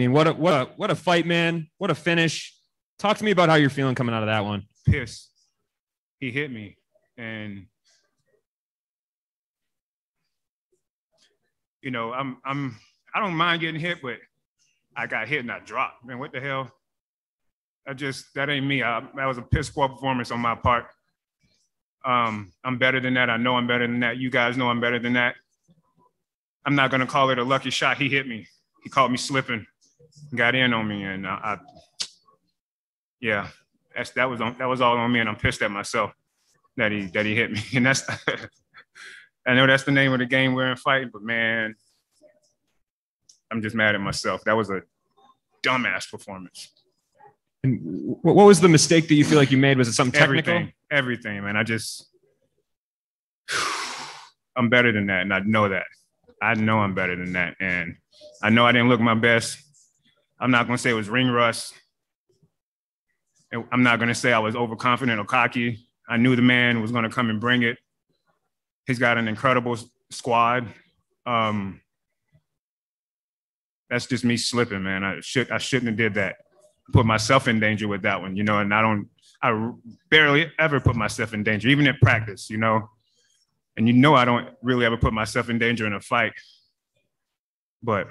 mean, what a fight, man. What a finish. Talk to me about how you're feeling coming out of that one. Pissed. He hit me, and you know, I don't mind getting hit, but I got hit and I dropped. Man, what the hell? That ain't me. That was a piss poor performance on my part. I'm better than that. I know I'm better than that. You guys know I'm better than that. I'm not gonna call it a lucky shot. He hit me. He caught me slipping, got in on me, and yeah. That was all on me, and I'm pissed at myself that he hit me. And that's I know that's the name of the game we're in fighting, but man, I'm just mad at myself. That was a dumbass performance. And what was the mistake that you feel like you made? Was it something technical? Everything, man. I'm better than that, and I know that. I know I'm better than that, and I know I didn't look my best. I'm not gonna say it was ring rust. I'm not going to say I was overconfident or cocky. I knew the man was going to come and bring it. He's got an incredible squad. That's just me slipping, man. I shouldn't have did that. Put myself in danger with that one, you know, and I barely ever put myself in danger, even in practice, you know. And you know I don't really ever put myself in danger in a fight. But,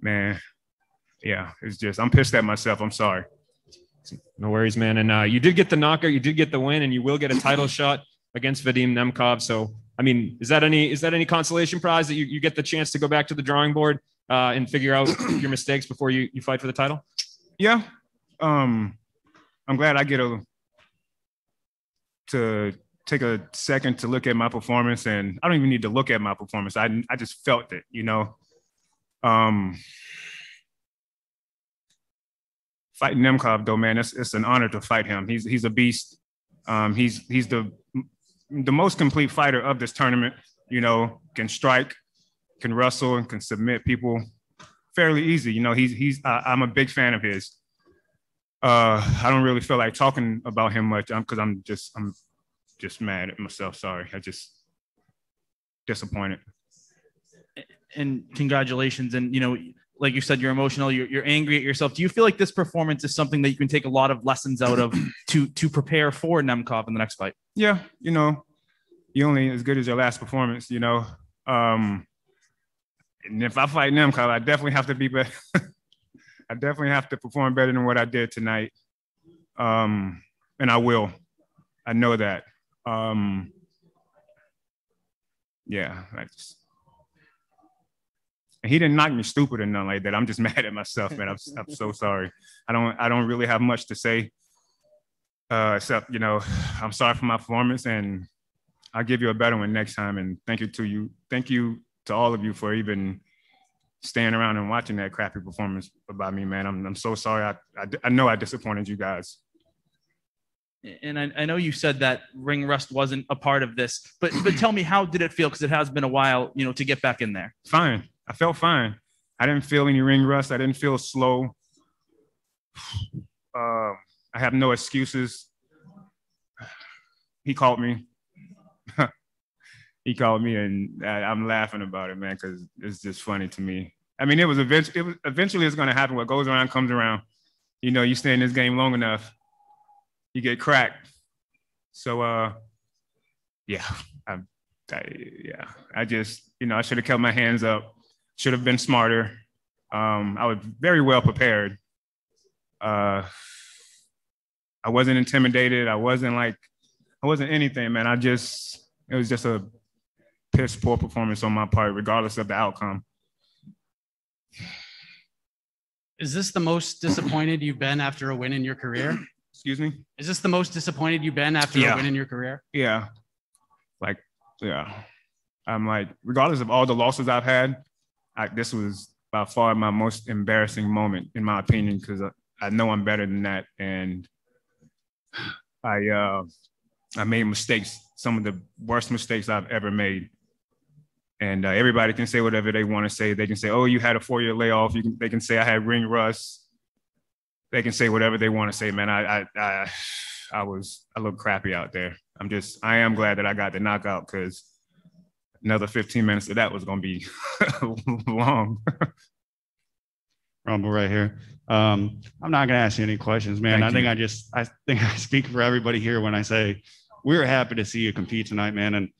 man... yeah, it's just, I'm pissed at myself. I'm sorry. No worries, man. And you did get the knockout, you did get the win, and you will get a title shot against Vadim Nemkov. So, I mean, is that any consolation prize that you get the chance to go back to the drawing board and figure out your mistakes before you fight for the title? Yeah. I'm glad I get to take a second to look at my performance, and I don't even need to look at my performance. I just felt it, you know. Fighting Nemkov, though, man, it's an honor to fight him. He's a beast. He's the most complete fighter of this tournament. You know, can strike, can wrestle, and can submit people fairly easy. You know, I'm a big fan of his. I don't really feel like talking about him much because I'm just mad at myself. Sorry, I just disappointed. And congratulations, and you know. Like you said, you're emotional, you're angry at yourself. Do you feel like this performance is something that you can take a lot of lessons out of to prepare for Nemkov in the next fight? Yeah, you know, you're only as good as your last performance, you know. And if I fight Nemkov, I definitely have to be better. I definitely have to perform better than what I did tonight. And I will. I know that. Yeah, I just... And he didn't knock me stupid or nothing like that. I'm just mad at myself, man. I'm so sorry. I don't really have much to say, except, you know, I'm sorry for my performance, and I'll give you a better one next time. And thank you to all of you for even staying around and watching that crappy performance by me, man. I'm so sorry. I know I disappointed you guys. And I know you said that ring rust wasn't a part of this, but tell me, how did it feel? Because it has been a while, you know, to get back in there. Fine. I felt fine. I didn't feel any ring rust. I didn't feel slow. I have no excuses. He called me. He called me, and I'm laughing about it, man, because it's just funny to me. I mean, eventually it's going to happen. What goes around comes around. You know, you stay in this game long enough, you get cracked. So, yeah, I just, you know, I should have kept my hands up. Should have been smarter. I was very well prepared. I wasn't intimidated. I wasn't anything, man. It was just a piss poor performance on my part, regardless of the outcome. Is this the most disappointed you've been after a win in your career? Excuse me? Is this the most disappointed you've been after a win in your career? Yeah. Yeah, I'm like, regardless of all the losses I've had, this was by far my most embarrassing moment, in my opinion, because I know I'm better than that. And I made mistakes, some of the worst mistakes I've ever made. And everybody can say whatever they want to say. They can say, oh, you had a 4-year layoff. They can say I had ring rust. They can say whatever they want to say, man. I look crappy out there. I am glad that I got the knockout, because another 15 minutes of that was going to be long. Rumble right here. I'm not going to ask you any questions, man. I think I speak for everybody here when I say we were happy to see you compete tonight, man. And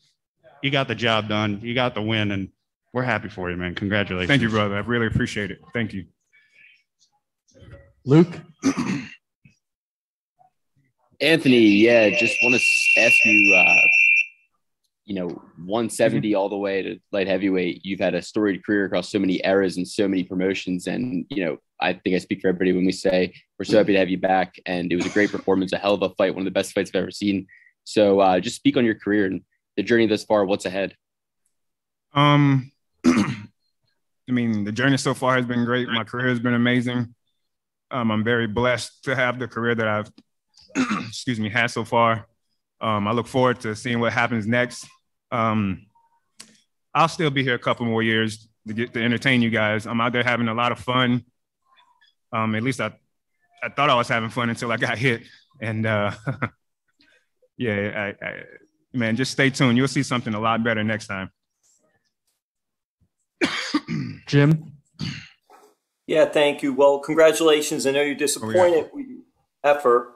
you got the job done. You got the win, and we're happy for you, man. Congratulations. Thank you, brother. I really appreciate it. Thank you. Luke. Anthony, yeah, just want to ask you, you know, 170 all the way to light heavyweight. You've had a storied career across so many eras and so many promotions. And, you know, I think I speak for everybody when we say we're so happy to have you back. And it was a great performance, a hell of a fight, one of the best fights I've ever seen. So just speak on your career and the journey thus far. What's ahead? I mean, the journey so far has been great. My career has been amazing. I'm very blessed to have the career that I've, excuse me, had so far. I look forward to seeing what happens next. I'll still be here a couple more years to entertain you guys. I'm out there having a lot of fun. At least I thought I was having fun until I got hit. And yeah, man, just stay tuned. You'll see something a lot better next time. Jim? Yeah, thank you. Well, congratulations. I know you're disappointed with your effort.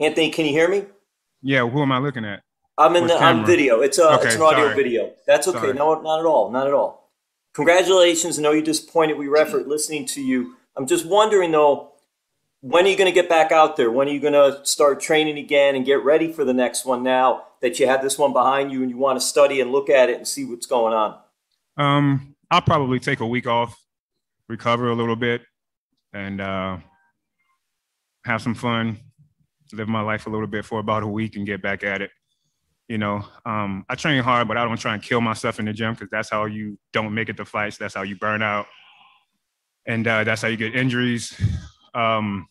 Anthony, can you hear me? Yeah, who am I looking at? I'm in on video. It's an audio video. That's okay. Sorry. No, not at all. Not at all. Congratulations. I know you're disappointed with your effort listening to you. I'm just wondering, though, when are you going to get back out there? When are you going to start training again and get ready for the next one now that you have this one behind you and you want to study and look at it and see what's going on? I'll probably take a week off, recover a little bit, and have some fun. Live my life a little bit for about a week and get back at it. You know, I train hard, but I don't try and kill myself in the gym because that's how you don't make it to fights. That's how you burn out. And that's how you get injuries. So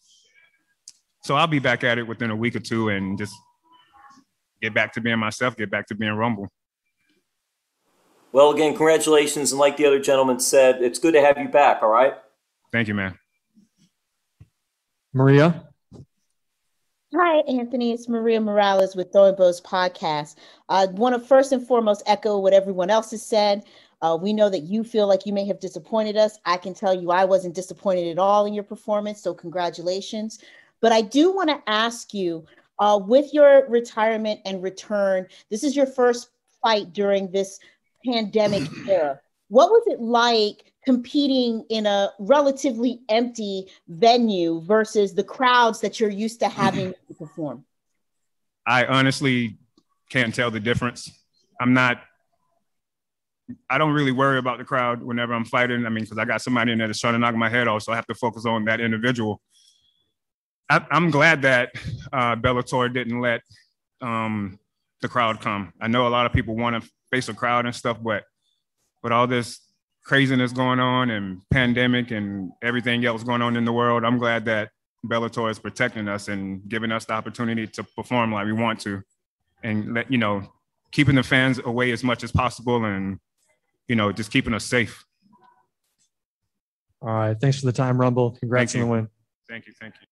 I'll be back at it within a week or two and just get back to being myself, get back to being Rumble. Well, again, congratulations. And like the other gentleman said, it's good to have you back. All right. Thank you, man. Maria. Hi, Anthony. It's Maria Morales with Throwing Bows Podcast. I want to first and foremost echo what everyone else has said. We know that you feel like you may have disappointed us. I can tell you I wasn't disappointed at all in your performance, so congratulations. But I do want to ask you, with your retirement and return, this is your first fight during this pandemic era. What was it like competing in a relatively empty venue versus the crowds that you're used to having to perform? I honestly can't tell the difference. I don't really worry about the crowd whenever I'm fighting. I mean, because I got somebody in there that's trying to knock my head off, so I have to focus on that individual. I'm glad that Bellator didn't let the crowd come. I know a lot of people want to face a crowd and stuff, but with all this craziness going on and pandemic and everything else going on in the world, I'm glad that Bellator is protecting us and giving us the opportunity to perform like we want to, and let, you know, keeping the fans away as much as possible and, you know, just keeping us safe. All right. Thanks for the time, Rumble. Congrats on the win. Thank you. Thank you.